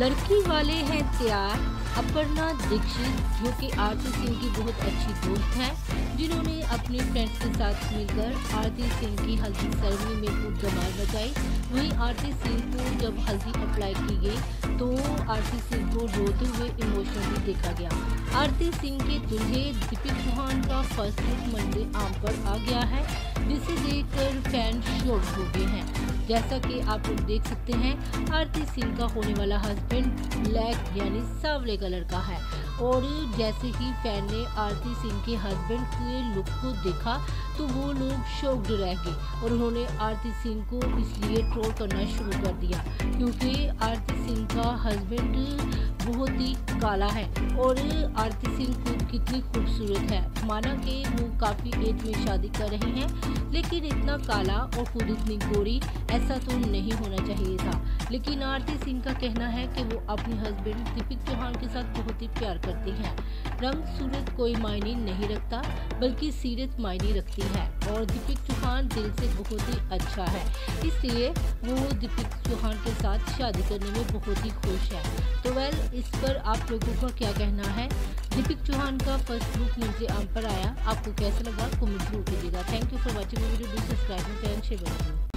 लड़की वाले हैं तैयार। अपर्णा दीक्षित जो कि आरती सिंह की बहुत अच्छी दोस्त हैं, जिन्होंने अपने फ्रेंड्स के साथ मिलकर आरती सिंह की हल्दी सेरेमनी में खूब धमाल मचाई। वहीं आरती सिंह को जब हल्दी अप्लाई की गई तो आरती सिंह को रोते हुए इमोशनली देखा गया। आरती सिंह के दूल्हे दीपक चौहान का फर्स्ट लुक मंडे आम पर आ गया है, जिसे देखकर फैन शोर हो गए हैं। जैसा कि आप लोग देख सकते हैं, आरती सिंह का होने वाला हस्बैंड ब्लैक यानी सांवले कलर का है। और जैसे ही फैन ने आरती सिंह के हस्बैंड के लुक को देखा तो वो लोग शॉक्ड रह गए और उन्होंने आरती सिंह को इसलिए ट्रोल करना शुरू कर दिया क्योंकि आरती सिंह का हस्बैंड बहुत ही काला है और आरती सिंह खुद कितनी खूबसूरत है। माना कि वो काफ़ी एज में शादी कर रहे हैं, लेकिन इतना काला और खुद इतनी गोरी, ऐसा तो नहीं होना चाहिए था। लेकिन आरती सिंह का कहना है कि वो अपने हस्बैंड दीपक चौहान के साथ बहुत ही प्यार करती हैं। रंग सूरत कोई मायने नहीं रखता, बल्कि सीरत मायने रखती है और दीपक चौहान दिल से बहुत ही अच्छा है, इसलिए वो दीपक चौहान के साथ शादी करने में बहुत ही खुश है। तो वेल, इस पर आप लोगों का क्या कहना है? दीपक चौहान का फर्स्ट लुक मुझे आम पर आया, आपको कैसा लगा? कमेंट जरूर कीजिएगा। Thank you for watching video. Do subscribe and share.